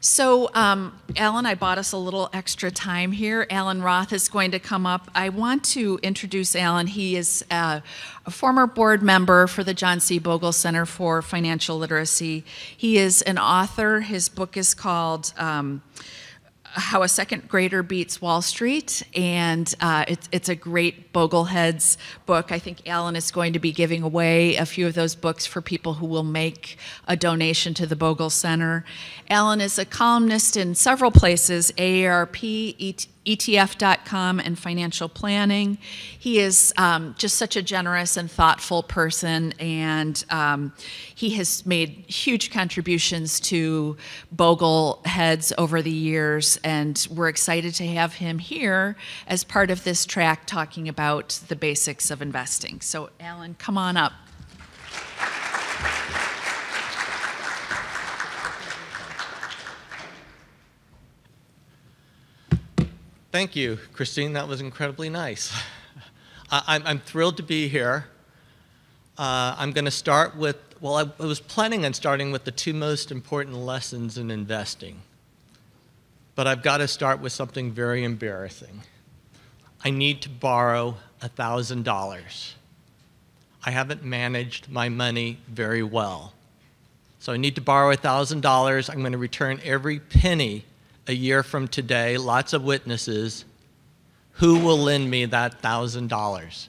So, Alan, I bought us a little extra time here. Alan Roth is going to come up. I want to introduce Alan. He is a former board member for the John C. Bogle Center for Financial Literacy. He is an author. His book is called How a Second Grader Beats Wall Street, and it's a great Bogleheads book. I think Alan is going to be giving away a few of those books for people who will make a donation to the Bogle Center. Alan is a columnist in several places, AARP, ETF.com, and financial planning. He is just such a generous and thoughtful person, and he has made huge contributions to Bogle heads over the years, and we're excited to have him here as part of this track talking about the basics of investing. So Alan, come on up. Thank you, Christine. That was incredibly nice. I'm thrilled to be here. I'm going to start with, well, I was planning on starting with the two most important lessons in investing. But I've got to start with something very embarrassing. I need to borrow $1,000. I haven't managed my money very well. So I need to borrow $1,000. I'm going to return every penny a year from today, lots of witnesses. Who will lend me that $1,000?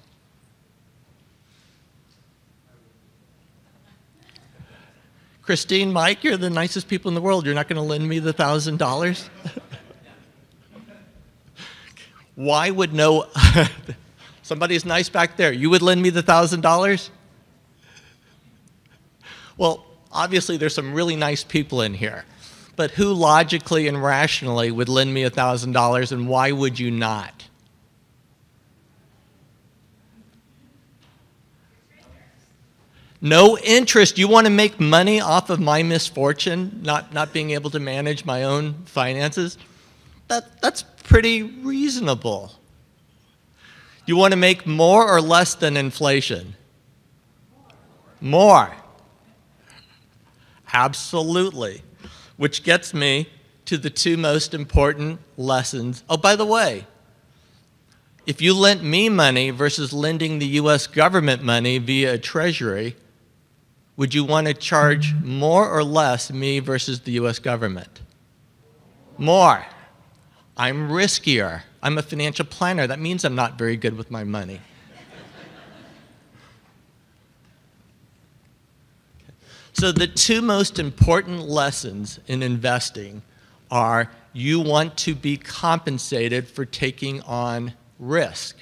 Christine, Mike, you're the nicest people in the world. You're not going to lend me the $1,000? Why would no, somebody's nice back there. You would lend me the $1,000? Well, obviously there's some really nice people in here. But who logically and rationally would lend me $1,000, and why would you not? No interest. You want to make money off of my misfortune, not being able to manage my own finances? That's pretty reasonable. You want to make more or less than inflation? More. Absolutely. Which gets me to the two most important lessons. Oh, by the way, if you lent me money versus lending the US government money via a treasury, would you want to charge more or less me versus the US government? More. I'm riskier. I'm a financial planner. That means I'm not very good with my money. So the two most important lessons in investing are you want to be compensated for taking on risk.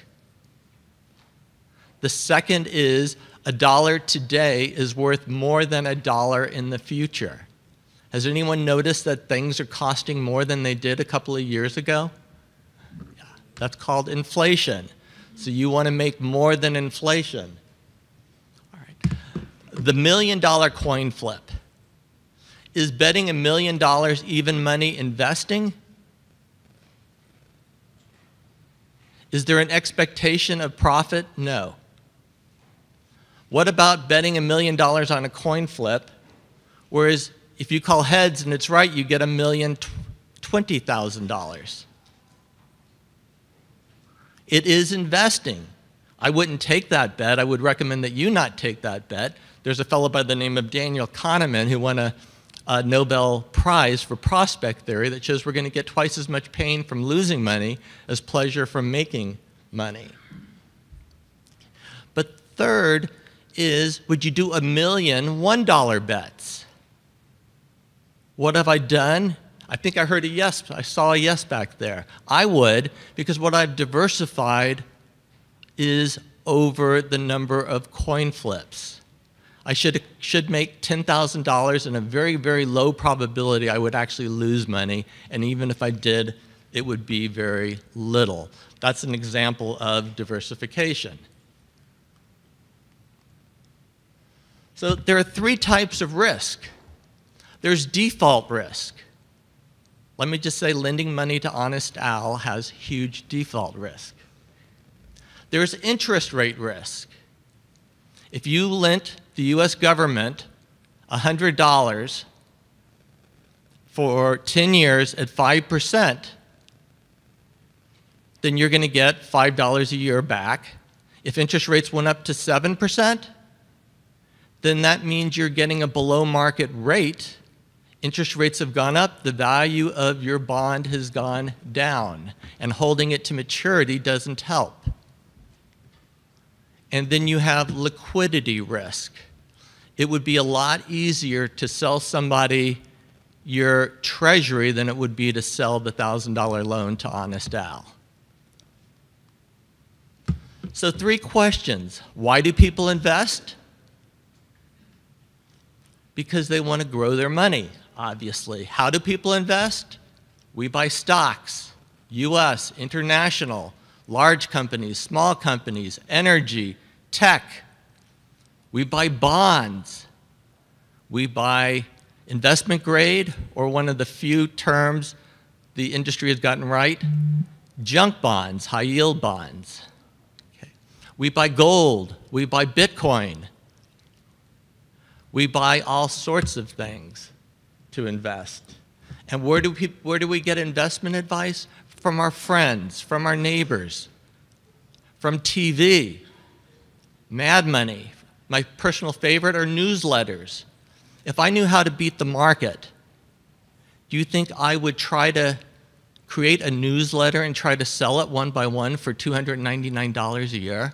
The second is $1 today is worth more than $1 in the future. Has anyone noticed that things are costing more than they did a couple of years ago? Yeah, that's called inflation. So you want to make more than inflation. The $1 million coin flip. Is betting $1 million even money investing? Is there an expectation of profit? No. What about betting $1 million on a coin flip, whereas if you call heads and it's right, you get $1,020,000? It is investing. I wouldn't take that bet. I would recommend that you not take that bet. There's a fellow by the name of Daniel Kahneman who won a Nobel Prize for prospect theory that shows we're going to get twice as much pain from losing money as pleasure from making money. But third is, would you do a million $1 bets? What have I done? I think I heard a yes. I saw a yes back there. I would, because what I've diversified is over the number of coin flips. I should make $10,000 in a very, very low probability I would actually lose money, and even if I did, it would be very little. That's an example of diversification. So there are three types of risk. There's default risk. Let me just say lending money to Honest Al has huge default risk. There's interest rate risk. If you lent the US government $100 for 10 years at 5%, then you're going to get $5 a year back. If interest rates went up to 7%, then that means you're getting a below market rate. Interest rates have gone up, the value of your bond has gone down, and holding it to maturity doesn't help. And then you have liquidity risk. It would be a lot easier to sell somebody your treasury than it would be to sell the $1,000 loan to Honest Al. So 3 questions. Why do people invest? Because they want to grow their money, obviously. How do people invest? We buy stocks, US, international, large companies, small companies, energy, tech. We buy bonds. We buy investment grade, or one of the few terms the industry has gotten right, junk bonds, high yield bonds. Okay. We buy gold, we buy Bitcoin. We buy all sorts of things to invest. And where do we get investment advice? From our friends, from our neighbors, from TV, Mad Money. My personal favorite are newsletters. If I knew how to beat the market, do you think I would try to create a newsletter and try to sell it one by one for $299 a year?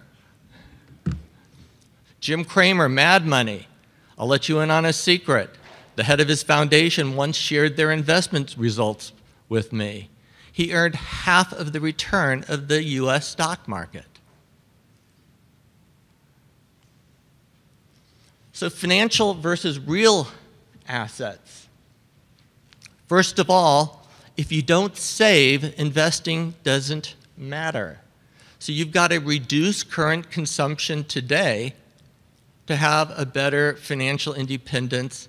Jim Cramer, Mad Money. I'll let you in on a secret. The head of his foundation once shared their investment results with me. He earned half of the return of the US stock market. So financial versus real assets. First of all, if you don't save, investing doesn't matter. So you've got to reduce current consumption today to have a better financial independence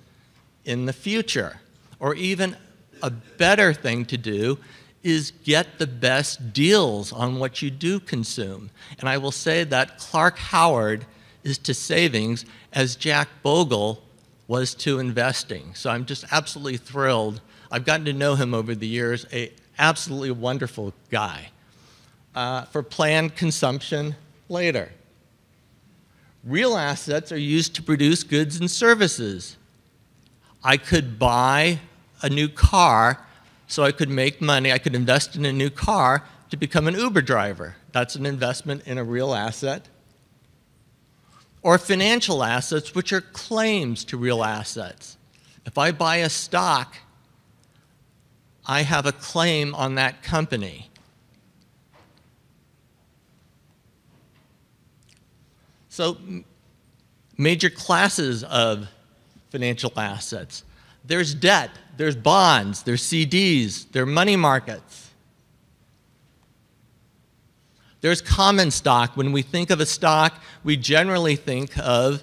in the future. Or even a better thing to do is get the best deals on what you do consume. And I will say that Clark Howard is to savings as Jack Bogle was to investing. So I'm just absolutely thrilled. I've gotten to know him over the years, an absolutely wonderful guy. For planned consumption later. Real assets are used to produce goods and services. I could buy a new car so I could make money. I could invest in a new car to become an Uber driver. That's an investment in a real asset. Or financial assets, which are claims to real assets. If I buy a stock, I have a claim on that company. So major classes of financial assets. There's debt, there's bonds, there's CDs, there's money markets. There's common stock. When we think of a stock, we generally think of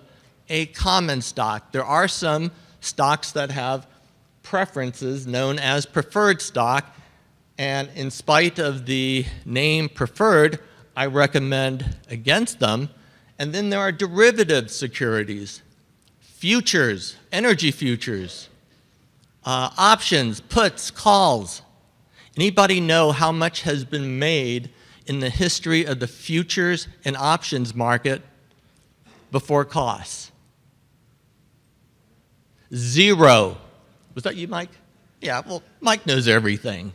a common stock. There are some stocks that have preferences known as preferred stock, and in spite of the name preferred, I recommend against them. And then there are derivative securities, futures, energy futures, options, puts, calls. Anybody know how much has been made in the history of the futures and options market before costs? Zero. Was that you, Mike? Yeah, well, Mike knows everything.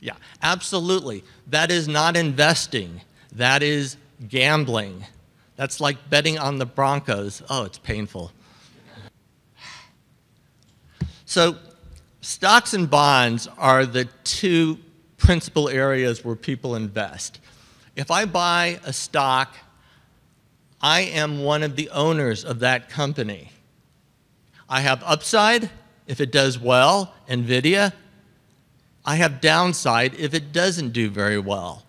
Yeah, absolutely. That is not investing. That is gambling. That's like betting on the Broncos. Oh, it's painful. So stocks and bonds are the 2 principal areas where people invest. If I buy a stock, I am one of the owners of that company. I have upside if it does well, NVIDIA. I have downside if it doesn't do very well,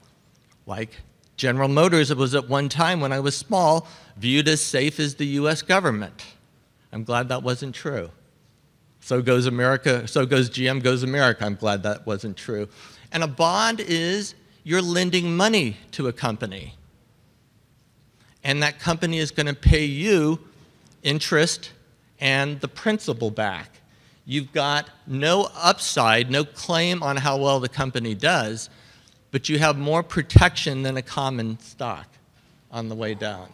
like General Motors. It was at one time when I was small viewed as safe as the US government. I'm glad that wasn't true. So goes America, so goes GM, goes America. I'm glad that wasn't true. And a bond is you're lending money to a company. And that company is going to pay you interest and the principal back. You've got no upside, no claim on how well the company does, but you have more protection than a common stock on the way down.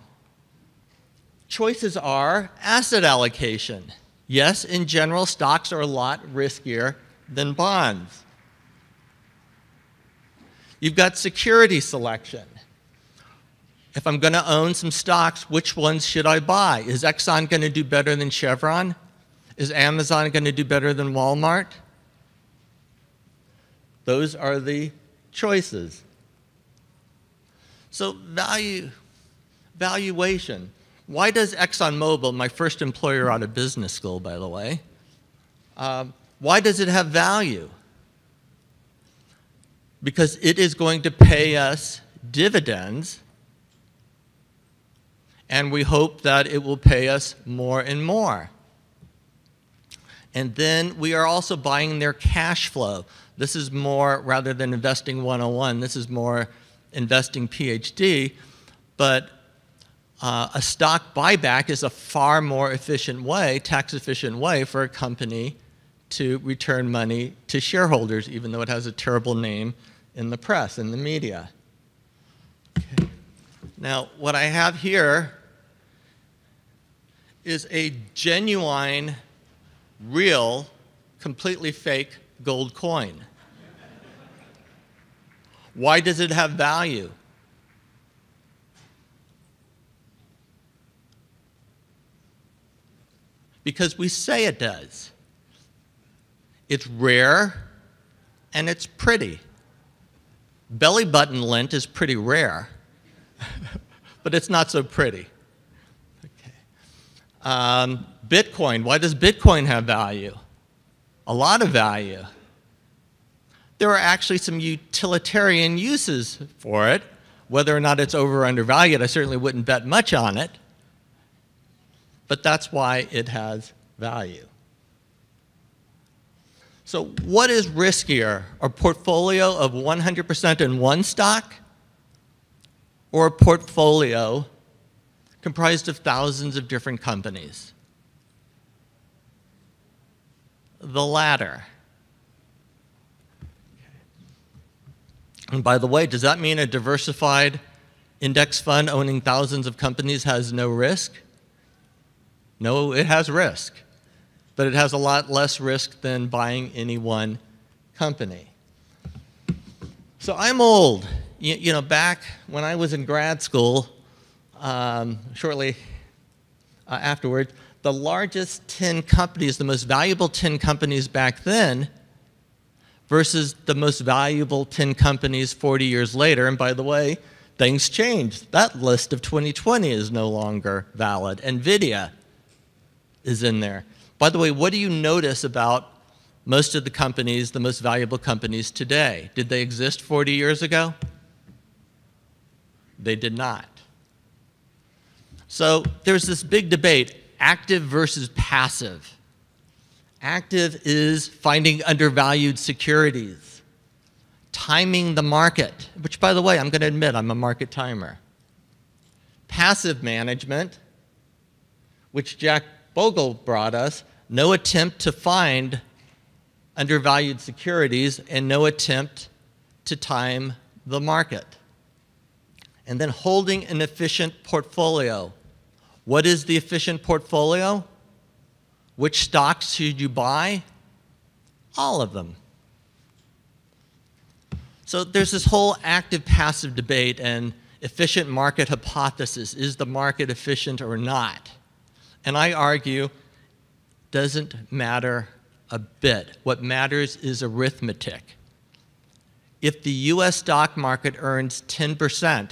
Choices are asset allocation. Yes, in general, stocks are a lot riskier than bonds. You've got security selection. If I'm going to own some stocks, which ones should I buy? Is Exxon going to do better than Chevron? Is Amazon going to do better than Walmart? Those are the choices. So valuation. Why does ExxonMobil, my first employer out of business school, by the way, why does it have value? Because it is going to pay us dividends, and we hope that it will pay us more and more. And then we are also buying their cash flow. This is more, rather than investing 101, this is more investing PhD, but a stock buyback is a far more efficient way, tax-efficient way for a company to return money to shareholders, even though it has a terrible name in the press, in the media. Okay. Now, what I have here is a genuine, real, completely fake gold coin. Why does it have value? Because we say it does. It's rare and it's pretty. Belly button lint is pretty rare, but it's not so pretty. Okay. Bitcoin, why does Bitcoin have value? A lot of value. There are actually some utilitarian uses for it. Whether or not it's over or undervalued, I certainly wouldn't bet much on it. But that's why it has value. So what is riskier, a portfolio of 100% in one stock or a portfolio comprised of thousands of different companies? The latter. And by the way, does that mean a diversified index fund owning thousands of companies has no risk? No, it has risk, but it has a lot less risk than buying any one company. So I'm old. You know, back when I was in grad school, shortly afterward, the largest 10 companies, the most valuable 10 companies back then versus the most valuable 10 companies 40 years later. And by the way, things changed. That list of 2020 is no longer valid. NVIDIA is in there. By the way, what do you notice about most of the companies, the most valuable companies today? Did they exist 40 years ago? They did not. So there's this big debate, active versus passive. Active is finding undervalued securities, timing the market, which, by the way, I'm going to admit I'm a market timer. Passive management, which Jack Bogle brought us, no attempt to find undervalued securities and no attempt to time the market. And then holding an efficient portfolio. What is the efficient portfolio? Which stocks should you buy? All of them. So there's this whole active-passive debate and efficient market hypothesis. Is the market efficient or not? And I argue, doesn't matter a bit. What matters is arithmetic. If the US stock market earns 10%,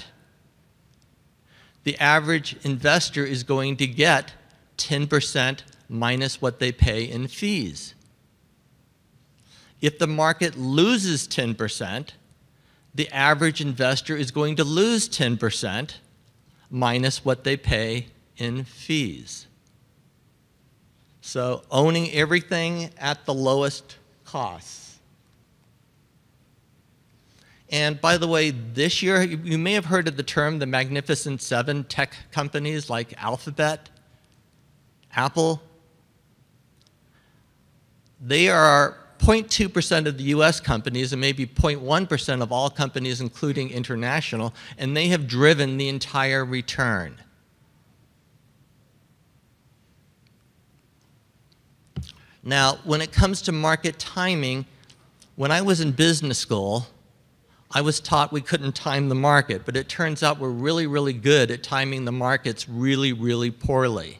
the average investor is going to get 10% minus what they pay in fees. If the market loses 10%, the average investor is going to lose 10% minus what they pay in fees. So owning everything at the lowest cost. And by the way, this year, you may have heard of the term the Magnificent Seven. Tech companies like Alphabet, Apple. They are 0.2% of the US companies and maybe 0.1% of all companies, including international, and they have driven the entire return. Now, when it comes to market timing, when I was in business school, I was taught we couldn't time the market, but it turns out we're really, really good at timing the markets really, really poorly.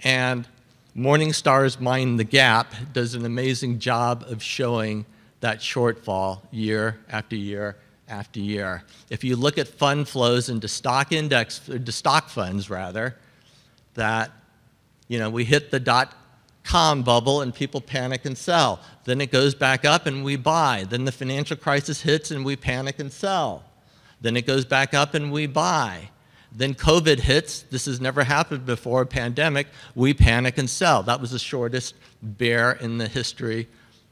And Morningstar's Mind the Gap does an amazing job of showing that shortfall year after year after year. If you look at fund flows into stock index, or to stock funds rather, that, you know, we hit the dot-com bubble and people panic and sell. Then it goes back up and we buy. Then the financial crisis hits and we panic and sell. Then it goes back up and we buy. Then COVID hits, this has never happened before, a pandemic, we panic and sell. That was the shortest bear in the history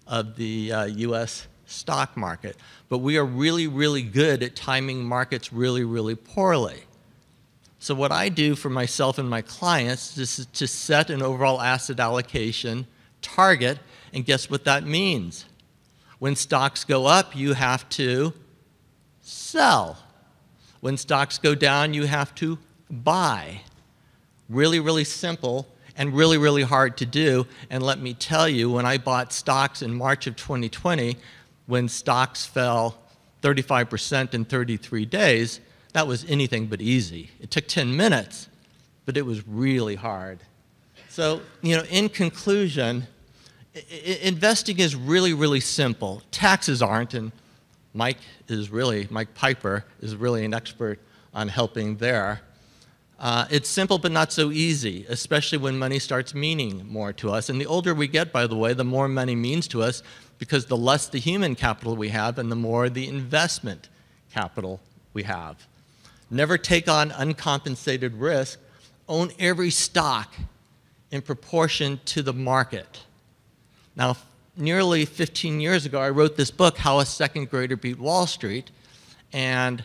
of the US stock market. But we are really, really good at timing markets really, really poorly. So what I do for myself and my clients is to set an overall asset allocation target, and guess what that means? When stocks go up, you have to sell. When stocks go down, you have to buy. Really, really simple and really, really hard to do. And let me tell you, when I bought stocks in March of 2020, when stocks fell 35% in 33 days, that was anything but easy. It took 10 minutes, but it was really hard. So, you know, in conclusion, investing is really, really simple. Taxes aren't, and Mike Piper is really an expert on helping there. It's simple but not so easy, especially when money starts meaning more to us. And the older we get, by the way, the more money means to us, because the less the human capital we have and the more the investment capital we have. Never take on uncompensated risk. Own every stock in proportion to the market. Now, nearly 15 years ago, I wrote this book, How a Second Grader Beat Wall Street, and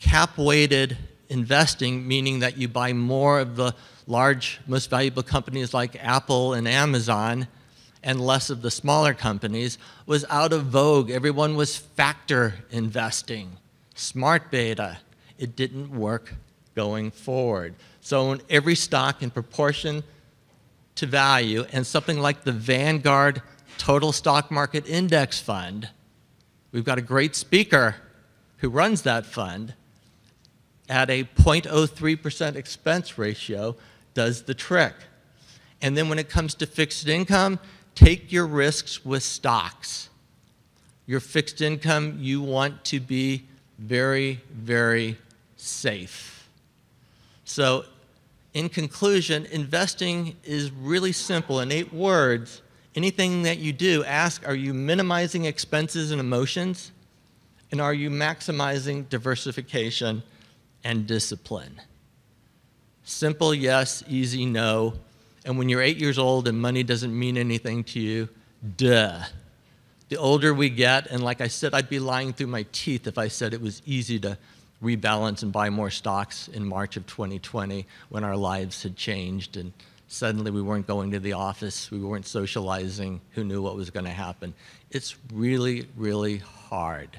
cap-weighted investing, meaning that you buy more of the large, most valuable companies like Apple and Amazon and less of the smaller companies, was out of vogue. Everyone was factor investing, smart beta. It didn't work going forward. So own every stock in proportion to value, and something like the Vanguard Total Stock Market Index Fund. We've got a great speaker who runs that fund. At a 0.03% expense ratio does the trick. And then when it comes to fixed income, take your risks with stocks. Your fixed income, you want to be very, very safe. So in conclusion, investing is really simple. In 8 words, anything that you do, ask, are you minimizing expenses and emotions? And are you maximizing diversification and discipline? Simple yes, easy no. And when you're 8 years old and money doesn't mean anything to you, duh. The older we get, and like I said, I'd be lying through my teeth if I said it was easy to rebalance and buy more stocks in March of 2020 when our lives had changed and suddenly we weren't going to the office, we weren't socializing, who knew what was going to happen. It's really, really hard.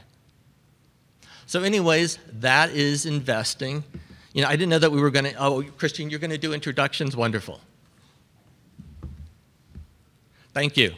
So anyways, that is investing. You know, I didn't know that we were going to, oh, Christine, you're going to do introductions? Wonderful. Thank you.